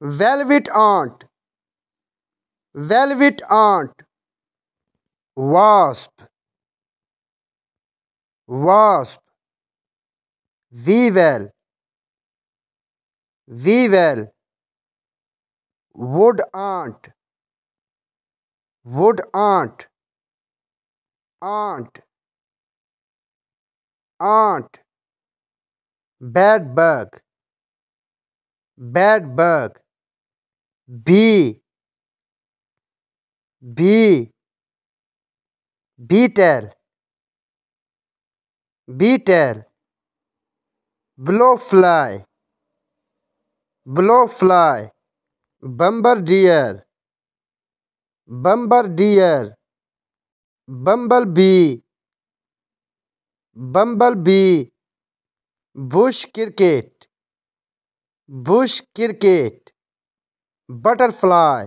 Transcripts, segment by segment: velvet ant, velvet ant. Wasp, wasp. Weevil, weevil. Wood ant, wood ant. Ant, ant. Bed bug, bed bug. Bee, bee. Beetle, beetle. Blowfly, blowfly. Bombardier, bombardier. Bumblebee, bumblebee. Bush cricket, bush cricket. Butterfly,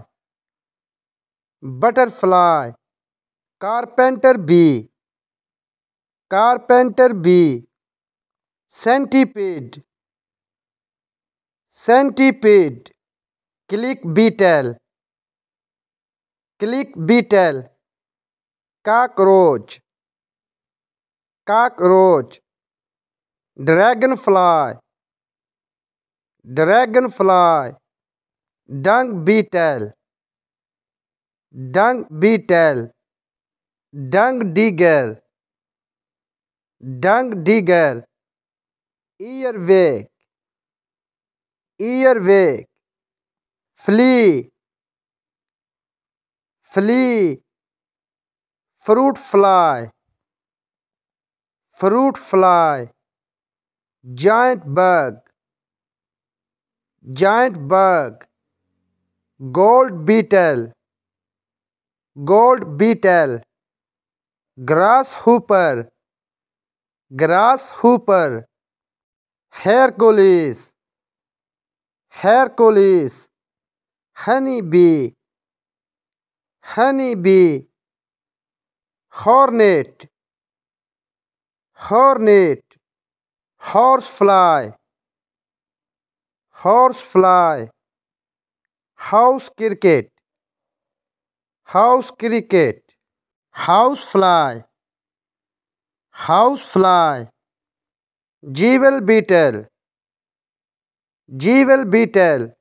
butterfly. Carpenter bee, carpenter bee. Centipede, centipede. Click beetle, click beetle. Cockroach, cockroach. Dragonfly, dragonfly. Dung beetle, dung beetle. Dung digger, dung digger. Earwig, earwig. Flea, flea. Fruit fly, fruit fly. Giant bug, giant bug. Gold beetle, gold beetle. Grasshopper, grasshopper. Hercules, Hercules. Honeybee, honeybee. Hornet, hornet. Horsefly, horsefly. House cricket, house cricket. Housefly, housefly. Jewel beetle, jewel beetle.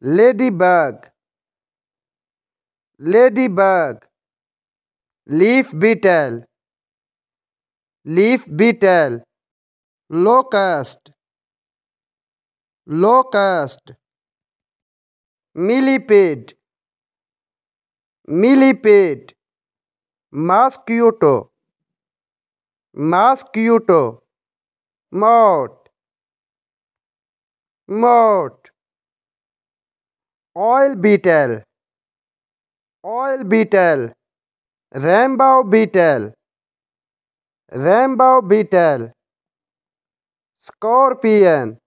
Ladybug, ladybug. Leaf beetle, leaf beetle. Locust, locust. Millipede, millipede. Mosquito, mosquito. Moth, moth. Oil beetle, oil beetle. Rainbow beetle, rainbow beetle. Scorpion,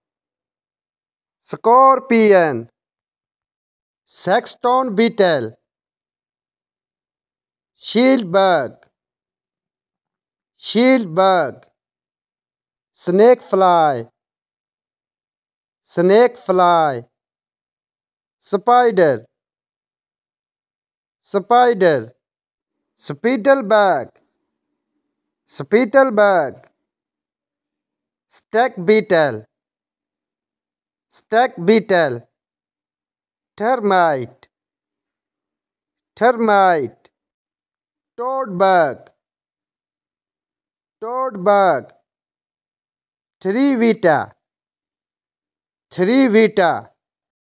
scorpion. Sexton beetle, shield bug, shield bug. Snake fly, snake fly. Spider, spider. Spittlebug, spittlebug. Stag beetle, stag beetle. Termite, termite. Toadbug, toadbug. Trivita, trivita.